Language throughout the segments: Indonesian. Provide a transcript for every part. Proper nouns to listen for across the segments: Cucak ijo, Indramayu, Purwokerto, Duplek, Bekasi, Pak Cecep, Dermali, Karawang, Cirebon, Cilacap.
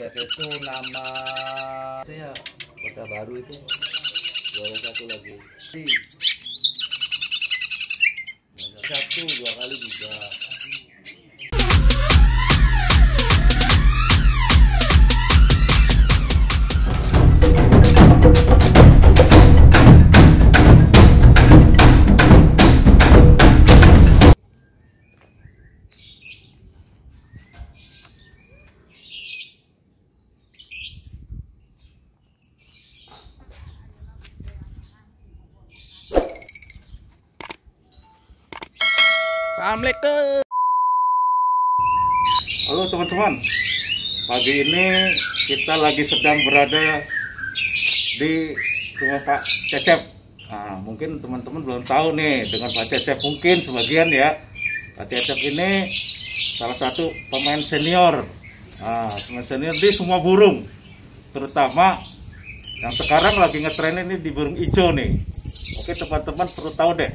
Itu nama itu ya, Kota Baru itu juara satu lagi. Satu dua kali juga. Assalamualaikum. Halo teman-teman, pagi ini kita lagi sedang berada di rumah Pak Cecep. Nah, mungkin teman-teman belum tahu nih dengan Pak Cecep, mungkin sebagian ya. Pak Cecep ini salah satu pemain senior, di semua burung, terutama yang sekarang lagi ngetren ini di burung hijau nih. Oke teman-teman, perlu tahu deh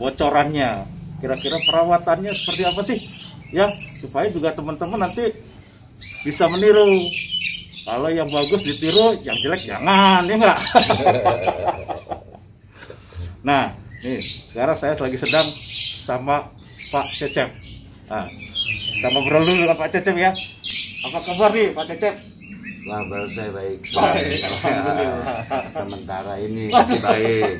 bocorannya, kira-kira perawatannya seperti apa sih ya, supaya juga teman-teman nanti bisa meniru. Kalau yang bagus ditiru, yang jelek jangan, ya enggak? Nah nih sekarang saya lagi sedang sama Pak Cecep. Nah, kita ngobrol dulu dengan Pak Cecep ya. Apa kabar nih Pak Cecep? Kabar saya baik, sementara ini baik.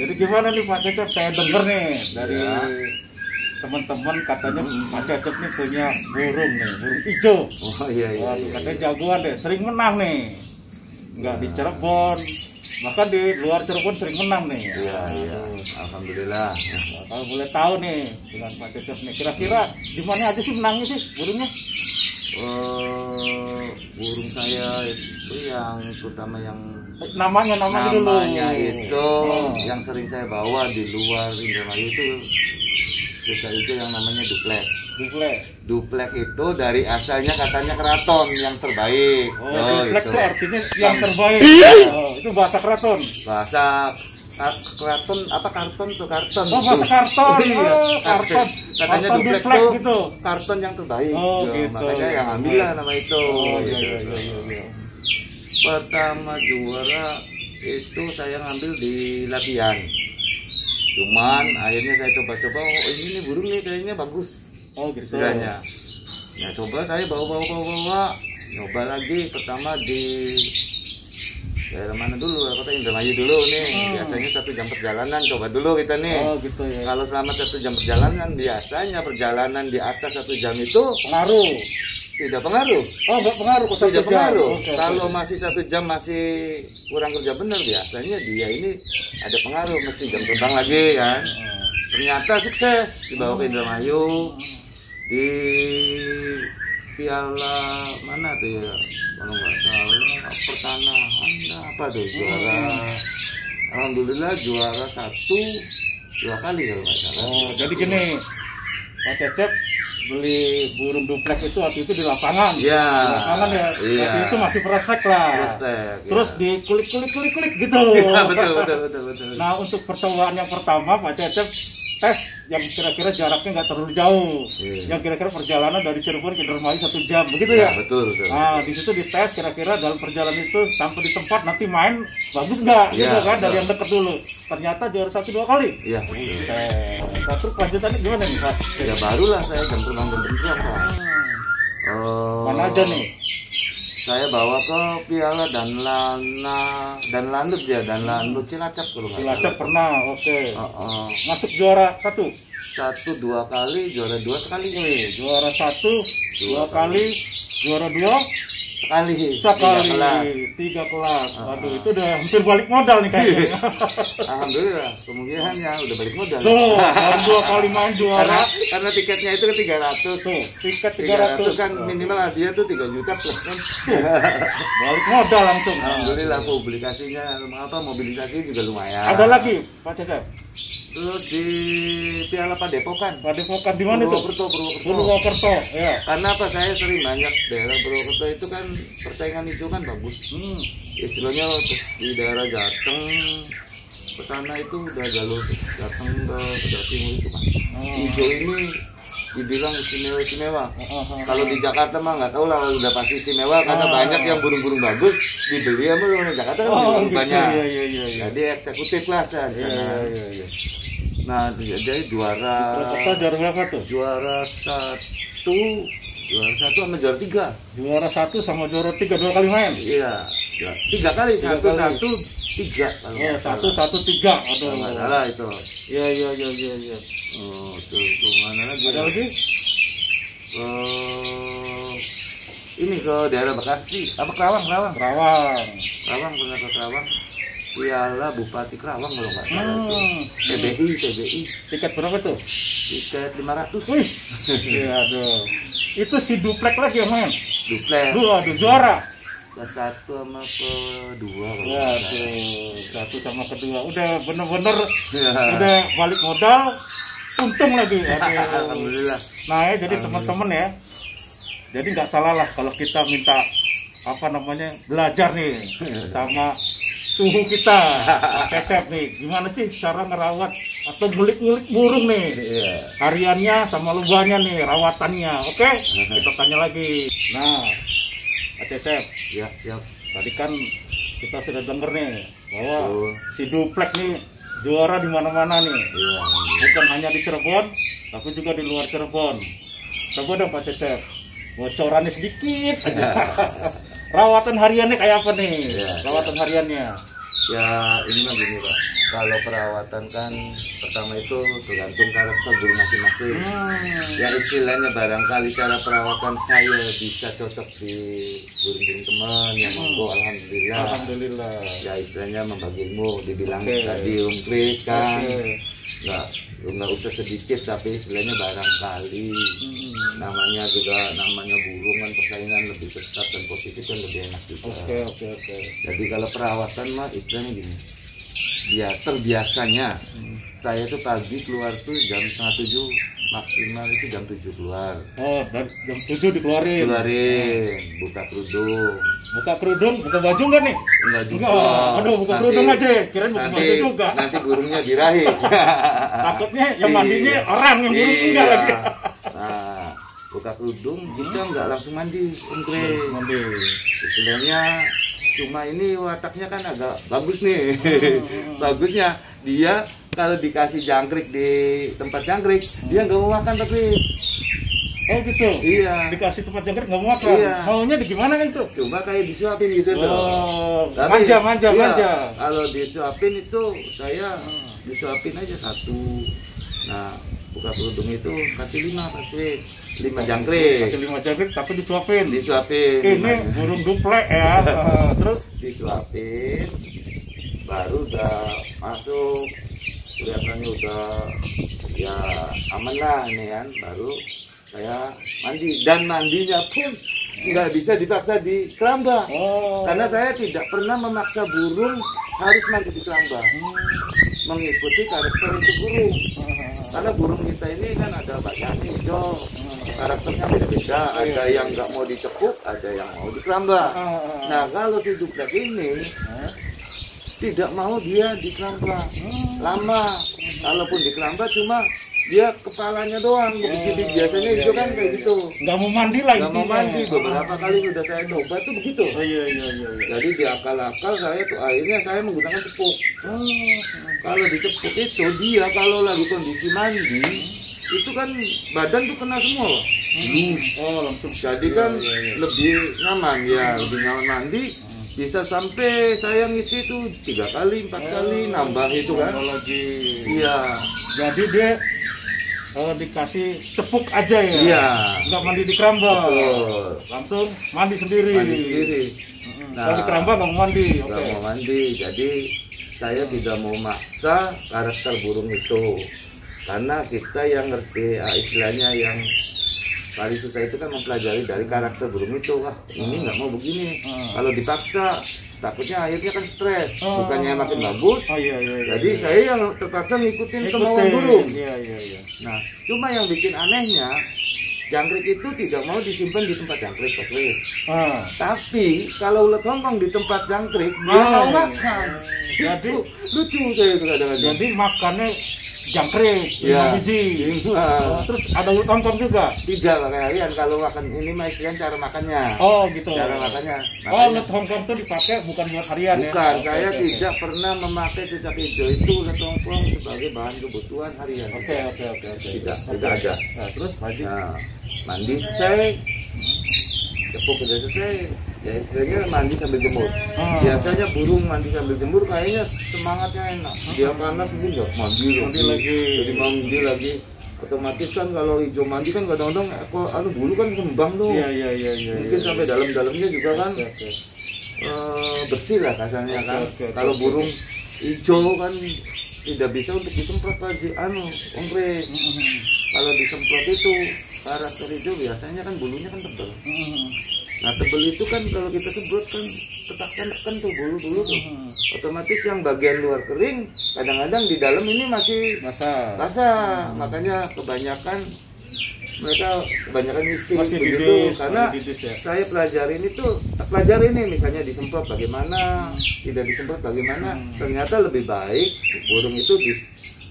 Jadi gimana nih Pak Cecep? Saya denger nih dari teman-teman katanya Pak Cecep nih punya burung nih, burung hijau. Oh iya. Waduh, katanya jagoan deh, sering menang nih. Enggak di Cirebon, bahkan di luar Cirebon sering menang nih. Iya. Alhamdulillah. Nah, kalau boleh tahu nih dengan Pak Cecep nih, kira-kira di mana aja sih menangnya sih burungnya? Burung saya itu yang terutama yang namanya itu yang sering saya bawa di luar Indramayu itu yang namanya Duplek itu dari asalnya katanya keraton yang terbaik. Duplek itu artinya yang terbaik. Itu bahasa keraton. Keraton apa karton tuh, karton. Oh, bahasa karton. Karton. Katanya Duplek itu gitu, karton yang terbaik. Oh, gitu. Makanya yang ambil lah nama itu. Iya. Pertama juara itu saya ngambil di latihan, cuman akhirnya saya coba-coba, oh ini burung nih kayaknya bagus, oh gitu kiranya. Ya coba saya bawa nyoba lagi, pertama di daerah mana dulu, kota Indramayu dulu nih. Biasanya 1 jam perjalanan, coba dulu kita nih. Oh gitu ya. Kalau selama 1 jam perjalanan, biasanya perjalanan di atas 1 jam itu pengaruh. Tidak pengaruh. Oh, enggak pengaruh. Tidak pengaruh. Okay. Kalau masih 1 jam masih kurang kerja benar, biasanya dia ini ada pengaruh, mesti jam terbang lagi kan. Ternyata sukses dibawa ke Indramayu, di piala mana tuh ya? Kalau nggak salah pertanahan apa tuh juara. Alhamdulillah juara 1 2 kali kalau nggak salah. Oh, jadi gini Pak Cecep beli burung Duplek itu waktu itu di lapangan. Iya. Di lapangan ya. Iya. Waktu itu masih prospek lah. Prospek. Terus dikulik-kulik gitu. Iya, betul. Nah, untuk percobaan yang pertama Pak Cecep tes yang kira-kira jaraknya nggak terlalu jauh. Iya. Yang kira-kira perjalanan dari Cirebon ke Dermali 1 jam, begitu ya? Betul. Nah, di situ dites kira-kira dalam perjalanan itu sampai di tempat nanti main bagus nggak? Iya, gitu kan, dari yang dekat dulu. Ternyata juara 1 2 kali. Iya. Terus lanjutannya gimana nih Pak? Ya barulah saya jam terbang Pak. Mana aja nih? Saya bawa ke Piala dan lanut Cilacap dulu. Cilacap pernah, oke. Masuk juara 1 2 kali, juara 2 sekali. Juara 1 2 kali, juara 2 sekali 3 kelas. Waduh, itu udah hampir balik modal nih kayaknya. Alhamdulillah, kemungkinan ya udah balik modal. Tuh, baru 2 kali main juara. Karena tiketnya itu 300 tuh. Tiket 300 kan minimal dia tuh 3 juta plus kan. Balik modal langsung. Alhamdulillah publikasinya mobilisasi juga lumayan. Ada lagi Pak Cecep? Terus di Piala Padepokan di mana itu? Purwokerto. Ya. Karena apa, saya sering banyak daerah Purwokerto itu kan persaingan itu kan bagus. Istilahnya di daerah Jateng kesana itu udah jalur Jateng ke Bekasi itu kan. Hijau ini dibilang istimewa-istimewa. Kalau di Jakarta mah nggak tahu lah, udah pasti istimewa karena banyak yang burung-burung bagus dibeli sama orang Jakarta kan gitu, banyak. Iya. Jadi eksekutif lah saya. Iya. Nah, jadi juara satu sama juara 3. Juara 1 sama juara 3 dua kali main. Iya. 3 kali 1-1-3 kalau ya, 1-1-3 atau masalah itu. Iya. Oh, tuh mana lagi? Ada lagi? Ini ke daerah Bekasi, apa Karawang, benar ke Karawang. Piala Bupati Karawang kalau nggak salah itu. TBI. Tiket berapa tuh? Tiket 500. Wih. Iya tuh. Itu si Duplek lagi yang main. Duplek. Aduh, juara. Ke satu sama kedua udah bener-bener ya. Udah balik modal untung lagi. Alhamdulillah. Nah ya, jadi teman-teman ya, jadi nggak salah lah kalau kita minta belajar nih sama suhu kita Pak Cecep nih, gimana sih cara ngerawat atau ngulik-ngulik burung nih hariannya sama lubangnya nih, rawatannya. Oke, kita tanya lagi. Nah Pak Cecep, ya, siap. Tadi kan kita sudah denger nih bahwa si Duplek nih juara di mana-mana nih. Ya. Bukan hanya di Cirebon, tapi juga di luar Cirebon. Coba dong Pak Cecep, bocorannya sedikit aja. Ya. Rawatan hariannya kayak apa nih? Ya, rawatan hariannya. Ya ini mah begini Pak. Kalau perawatan kan pertama itu tergantung karakter burung masing-masing. Ya istilahnya barangkali cara perawatan saya bisa cocok di burung-burung teman yang monggo, alhamdulillah. Ya istilahnya membagi ilmu, dibilang tadi umpris kan. Nggak usah sedikit, tapi istilahnya barangkali namanya juga burung kan persaingan lebih ketat dan positif kan lebih enak juga. Oke. Jadi kalau perawatan mah istilahnya gini. Ya terbiasanya saya tuh pagi keluar tuh jam 6:30, maksimal itu jam 7 keluar. Oh, dan jam 7 dikeluarin. Buka kerudung. Buka baju nggak nih? Enggak juga. Aduh, buka kerudung aja. Kirain buka baju juga. Nanti burungnya dirahi. Takutnya yang mandinya orang yang burung enggak lagi. Nah, buka kerudung kita nggak langsung mandi, mandi. Sebenarnya cuma ini wataknya kan agak bagus nih. Bagusnya dia kalau dikasih jangkrik di tempat jangkrik dia nggak mau makan tapi. Oh gitu. Iya. Dikasih tempat jangkrik nggak mau makan. Iya. Maunya di gimana kan tuh? Coba kayak disuapin gitu tuh. Tapi, manja. Kalau disuapin itu saya disuapin aja 1. Nah, buka kerudung itu kasih 5 jangkrik. Kasih 5 jangkrik tapi disuapin. Ini burung Duplek ya. Terus disuapin baru udah masuk, kelihatannya udah ya aman lah ini kan, baru saya mandi. Dan mandinya pun nggak bisa dipaksa di keramba. Karena saya tidak pernah memaksa burung harus mandi di keramba, mengikuti karakter itu burung. Karena burung kita ini kan ada banyak hijau, karakternya beda-beda. Ada yang nggak mau dicekuk, ada yang mau di keramba. Nah kalau si Duplek ini tidak mau dia di keramba lama. Kalaupun di keramba cuma dia kepalanya doang begitu. Biasanya itu kan kayak gitu, nggak mau mandi lagi. Beberapa kali sudah saya coba tuh begitu. Jadi di akal-akal saya tuh akhirnya saya menggunakan cepuk. Kalau di cepuk itu dia kalau lagi kondisi mandi itu kan badan tuh kena semua. Langsung jadi kan lebih nyaman ya, lebih nyaman mandi. Bisa sampai saya ngisi itu 3 kali 4 kali nambah itu kan. Iya. Jadi dia dikasih cepuk aja ya. Iya. Nggak mandi di keramba. Langsung mandi sendiri. Kalau di keramba nggak mau mandi. Jadi saya tidak mau maksa karakter burung itu. Karena kita yang ngerti istilahnya yang paling susah itu kan mempelajari dari karakter burung itu. Wah ini nggak mau begini. Kalau dipaksa takutnya akhirnya kan stres. Bukannya makin bagus. Jadi saya yang terpaksa ngikutin kemauan burung. Nah cuma yang bikin anehnya jangkrik itu tidak mau disimpan di tempat jangkrik. Tapi kalau ulet hongkong di tempat jangkrik dia mau makan. Jadi lucu saya itu kadang-kadang. Jadi makannya jangkrik, ya, 5 biji. Terus ada lontong juga? Tidak, kalian kalau makan ini mah istilah cara makannya. Oh gitu. Cara makannya. Oh, ulet hongkong itu dipakai bukan buat harian ya? Bukan, saya tidak pernah memakai cecak hijau itu ulet hongkong sebagai bahan kebutuhan harian. Oke. Tidak ada. Nah, terus mandi. Nah, mandi selesai. Cepuk sudah selesai. Ya istilahnya mandi sambil jemur. Biasanya burung mandi sambil jemur kayaknya semangatnya enak. Dia panas mungkin nggak mandi lagi. Jadi mandi lagi. Otomatis kan kalau hijau mandi kan kadang-kadang bulu kan kembang tuh. Iya. Mungkin sampai dalam-dalamnya juga kan bersih lah kasarnya kan. Kalau burung hijau kan tidak bisa untuk disemprot lagi. Kalau disemprot itu karakter hijau biasanya kan bulunya kan tebal. Nah tebel itu kan kalau kita sebut kan tekan tuh bulu-bulu tuh. Otomatis yang bagian luar kering, kadang-kadang di dalam ini masih basah. Makanya kebanyakan isi begitu. Karena saya pelajari ini misalnya disemprot bagaimana, tidak disemprot bagaimana. Ternyata lebih baik burung itu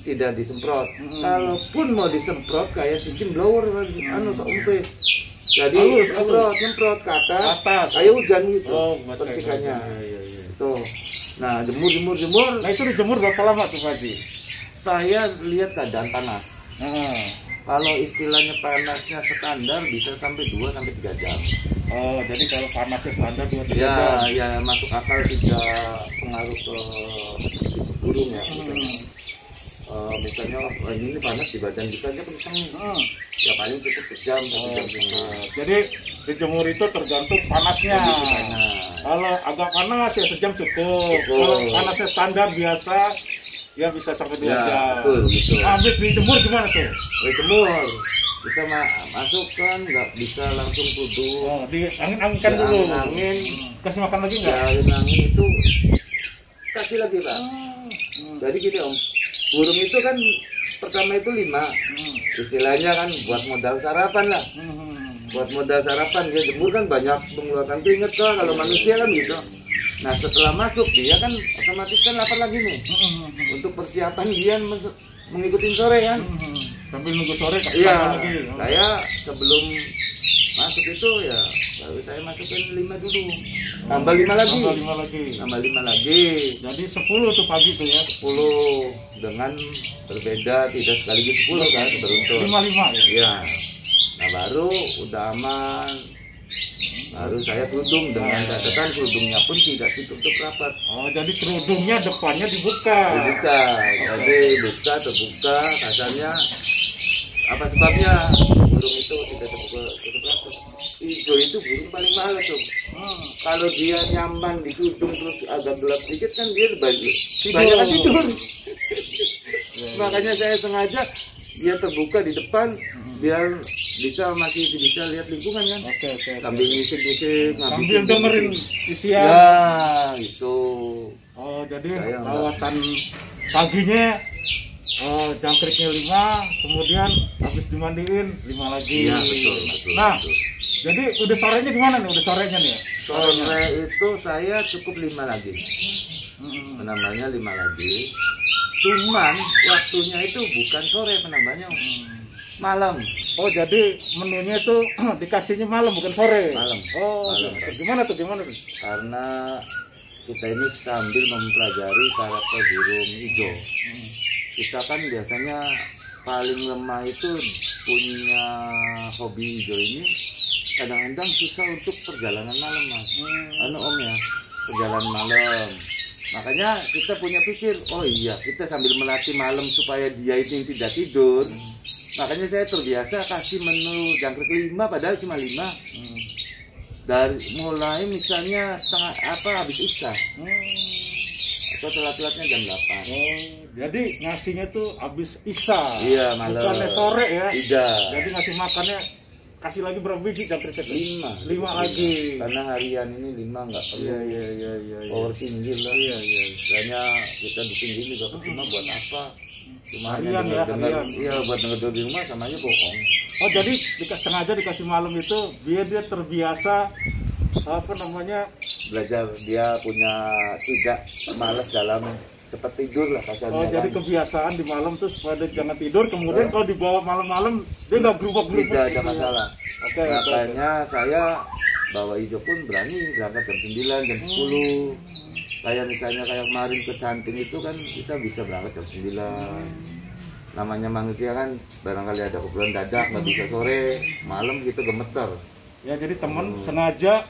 tidak disemprot. Kalaupun mau disemprot kayak sistem blower jadi semprot ke atas kayak hujan gitu percikannya. Tuh. Nah, jemur. Nah, itu dijemur berapa lama tuh, Pak Haji? Saya lihat keadaan panas. Kalau istilahnya panasnya standar bisa sampai 2 sampai 3 jam. Oh, jadi kalau panasnya standar 2-3 jam. Ya, masuk akal tidak pengaruh ke burung ya. Misalnya ini panas di badan kita aja kencang. Ya paling cukup sejam. Jadi dijemur itu tergantung panasnya. Kalau agak panas ya sejam cukup. Kalau panasnya standar biasa ya bisa sampai 2 jam. Habis dijemur gimana tuh? Dijemur kita masukkan nggak bisa langsung kudu. Di angin-anginkan dulu. Angin. Kasih makan lagi nggak? Angin itu kasih lagi Pak. Jadi gini Om. Burung itu kan pertama itu 5, istilahnya kan buat modal sarapan lah. Buat modal sarapan dia jemur kan banyak mengeluarkan keringat tuh kalau manusia kan gitu. Nah setelah masuk dia kan otomatis kan lapar lagi nih. Untuk persiapan dia mengikuti sore kan. Sambil nunggu sore kan. Iya. Saya sebelum masuk itu ya baru saya masukin 5 dulu. Tambah 5 lagi. Jadi 10 tuh pagi tuh ya. 10 dengan berbeda tidak sekaligus 10 kan beruntung. 5 ya. Iya. Nah baru udah aman. Baru saya kerudung dengan catatan kerudungnya pun tidak ditutup rapat. Oh, jadi kerudungnya depannya dibuka. Jadi terbuka katanya. Apa sebabnya burung itu tidak tertutup rapat? Hijau itu burung paling males tuh. Kalau dia nyaman di kerudung terus agak gelap sedikit kan dia banyak tidur. Makanya saya sengaja dia terbuka di depan biar masih bisa lihat lingkungan kan. Sambil ngisik-ngisik sambil dengerin isian. Nah, itu. Oh, jadi kawasan paginya jangkriknya 5, kemudian habis dimandiin 5 lagi. Iya, betul. Nah, jadi udah sorenya gimana nih? Sore itu saya cukup 5 lagi. Penambahnya 5 lagi. Cuman waktunya itu bukan sore penambahnya. Malam. Oh, jadi menunya itu dikasihnya malam bukan sore. Malam. Oh, malam. Gimana tuh? Karena kita ini sambil mempelajari karakter burung hijau. Kita kan biasanya paling lemah itu punya hobi hijau ini kadang-kadang susah untuk perjalanan malam Mas. Om ya, perjalanan malam. Makanya kita punya pikir, oh iya kita sambil melatih malam supaya dia ini tidak tidur. Makanya saya terbiasa kasih menu jangkrik 5 padahal cuma 5. Dari mulai misalnya habis isya. Atau telat-telatnya jam 8. Jadi ngasihnya tuh habis isya. Iya, malam. Bukannya sore ya. Tidak. Jadi ngasih makannya kasih lagi berapa biji jangkriknya? 5 lagi. Karena harian ini 5 nggak perlu. Iya. Power tinggi lah. Iya. Istilahnya kita di tinggi juga cuma buat apa? Cuma harian ya. Iya, buat denger di rumah sama aja bohong. Oh, jadi sengaja dikasih malam itu biar dia terbiasa belajar, dia punya tidak malas dalam seperti tidur lah kasarnya. Oh, jadi kebiasaan di malam tuh pada jangan tidur, kemudian kalau dibawa malam-malam dia nggak berubah-berubah. Tidak ada masalah. Oke. Makanya saya bawa Ijo pun berani berangkat jam 9, jam 10. Kayak misalnya kayak kemarin ke Canting itu kan kita bisa berangkat jam 9. Namanya manusia kan barangkali ada keperluan dadak, nggak bisa sore, malam gitu gemeter. Ya jadi teman sengaja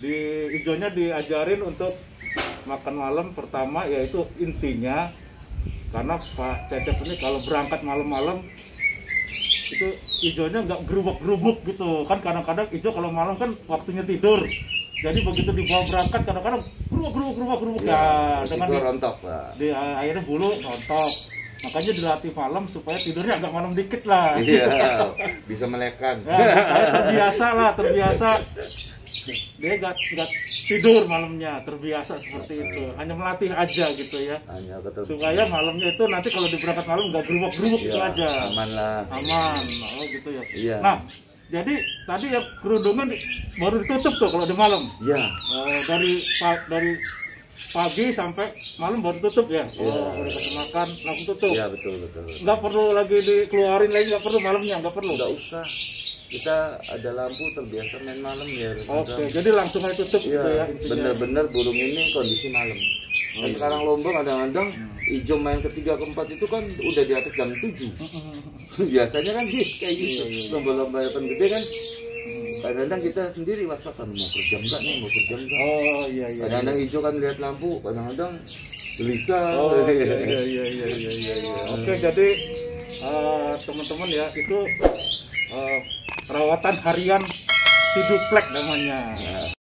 di Ijonya diajarin untuk makan malam pertama, yaitu intinya karena Pak Cecep ini kalau berangkat malam-malam itu Ijonya nggak gerubuk-gerubuk gitu kan. Kadang-kadang Ijo kalau malam kan waktunya tidur, jadi begitu dibawa berangkat kadang-kadang gerubuk-gerubuk ya, dengan rontok di akhirnya bulu rontok. Makanya dilatih malam supaya tidurnya agak malam dikit lah. Iya, bisa melekan. Ya, terbiasa lah, terbiasa. Dia nggak tidur malamnya, terbiasa seperti itu. Hanya melatih aja gitu ya. Hanya supaya malamnya itu nanti kalau diberangkat malam nggak gerubuk-gerubuk ya, itu aja. Aman lah. Aman, oh gitu ya. Iya. Nah, jadi tadi ya kerudungan baru ditutup tuh kalau di malam. Iya. Dari pagi sampai malam baru tutup ya. Oh, udah kasih makan langsung tutup. Iya, betul. Nggak perlu lagi dikeluarin lagi, nggak perlu malamnya, nggak perlu. Nggak usah. Kita ada lampu terbiasa main malam ya. Oke, jadi langsung aja tutup ya, gitu ya. Bener-bener burung ini kondisi malam. Nah, sekarang Lombok kadang-kadang Ijo main ketiga keempat itu kan udah di atas jam 7. Biasanya kan kayak gitu. Lomba-lomba yang gede kan kadang-kadang kita sendiri was-wasan, mau kerja enggak nih, mau kerja enggak. Oh iya. Kadang-kadang Ijo kan lihat lampu, kadang-kadang gelisah. Oh iya. Oke, jadi teman-teman ya, itu perawatan harian si Duplek namanya.